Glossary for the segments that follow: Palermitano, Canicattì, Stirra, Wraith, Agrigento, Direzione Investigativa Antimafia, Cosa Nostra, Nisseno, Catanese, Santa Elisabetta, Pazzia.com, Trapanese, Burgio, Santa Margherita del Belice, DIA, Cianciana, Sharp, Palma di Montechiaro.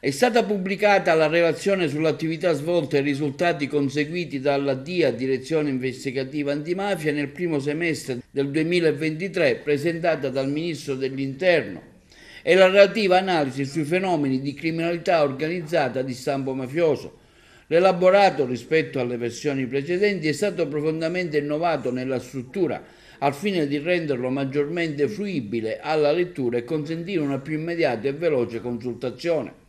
È stata pubblicata la relazione sull'attività svolta e i risultati conseguiti dalla DIA, Direzione Investigativa Antimafia, nel primo semestre del 2023, presentata dal Ministro dell'Interno, e la relativa analisi sui fenomeni di criminalità organizzata di stampo mafioso. L'elaborato rispetto alle versioni precedenti è stato profondamente innovato nella struttura al fine di renderlo maggiormente fruibile alla lettura e consentire una più immediata e veloce consultazione.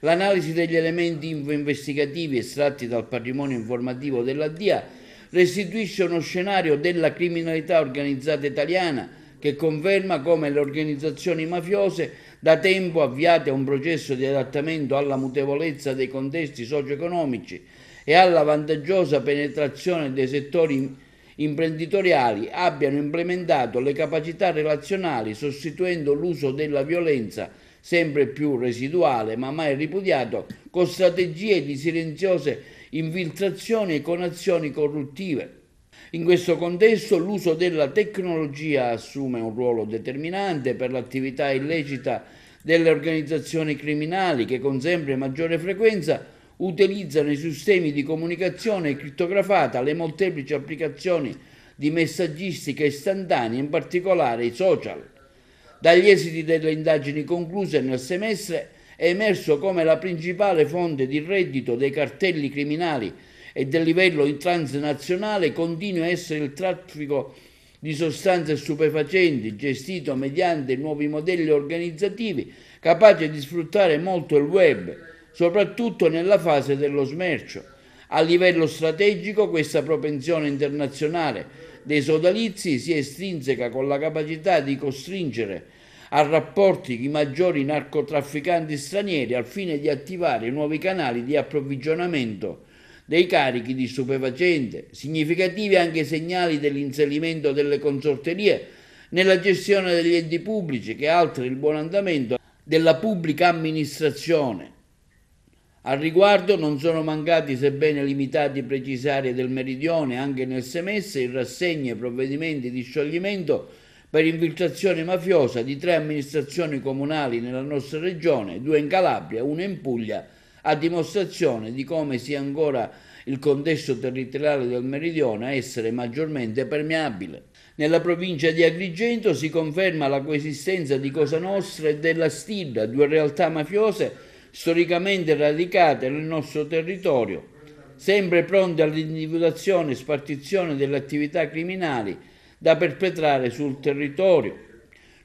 L'analisi degli elementi investigativi estratti dal patrimonio informativo della DIA restituisce uno scenario della criminalità organizzata italiana che conferma come le organizzazioni mafiose da tempo avviate a un processo di adattamento alla mutevolezza dei contesti socio-economici e alla vantaggiosa penetrazione dei settori imprenditoriali abbiano implementato le capacità relazionali sostituendo l'uso della violenza sempre più residuale ma mai ripudiato con strategie di silenziose infiltrazioni e con azioni corruttive. In questo contesto l'uso della tecnologia assume un ruolo determinante per l'attività illecita delle organizzazioni criminali che con sempre maggiore frequenza utilizzano i sistemi di comunicazione crittografata, le molteplici applicazioni di messaggistica istantanea, in particolare i social. Dagli esiti delle indagini concluse nel semestre è emerso come la principale fonte di reddito dei cartelli criminali e del livello transnazionale continua a essere il traffico di sostanze stupefacenti, gestito mediante nuovi modelli organizzativi capaci di sfruttare molto il web, soprattutto nella fase dello smercio. A livello strategico questa propensione internazionale dei sodalizi si estrinseca con la capacità di costringere a rapporti i maggiori narcotrafficanti stranieri al fine di attivare nuovi canali di approvvigionamento dei carichi di stupefacente. Significativi anche i segnali dell'inserimento delle consorterie nella gestione degli enti pubblici che altera il buon andamento della pubblica amministrazione. Al riguardo non sono mancati, sebbene limitati, precisi aree del meridione anche nel semestre in rassegna i provvedimenti di scioglimento per infiltrazione mafiosa di 3 amministrazioni comunali nella nostra regione, 2 in Calabria, 1 in Puglia, a dimostrazione di come sia ancora il contesto territoriale del meridione a essere maggiormente permeabile. Nella provincia di Agrigento si conferma la coesistenza di Cosa Nostra e della Stirra, 2 realtà mafiose storicamente radicate nel nostro territorio, sempre pronte all'individuazione e spartizione delle attività criminali da perpetrare sul territorio.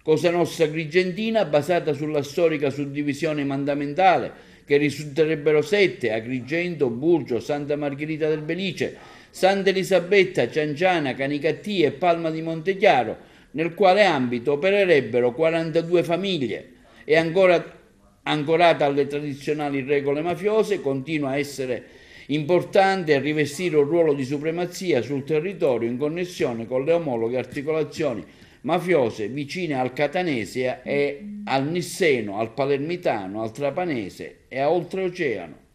Cosa Nostra Agrigentina, basata sulla storica suddivisione mandamentale, che risulterebbero 7, Agrigento, Burgio, Santa Margherita del Belice, Santa Elisabetta, Cianciana, Canicattì e Palma di Montechiaro, nel quale ambito opererebbero 42 famiglie, e ancorata alle tradizionali regole mafiose, continua a essere importante e rivestire un ruolo di supremazia sul territorio in connessione con le omologhe articolazioni mafiose vicine al Catanese e al Nisseno, al Palermitano, al Trapanese e a oltreoceano.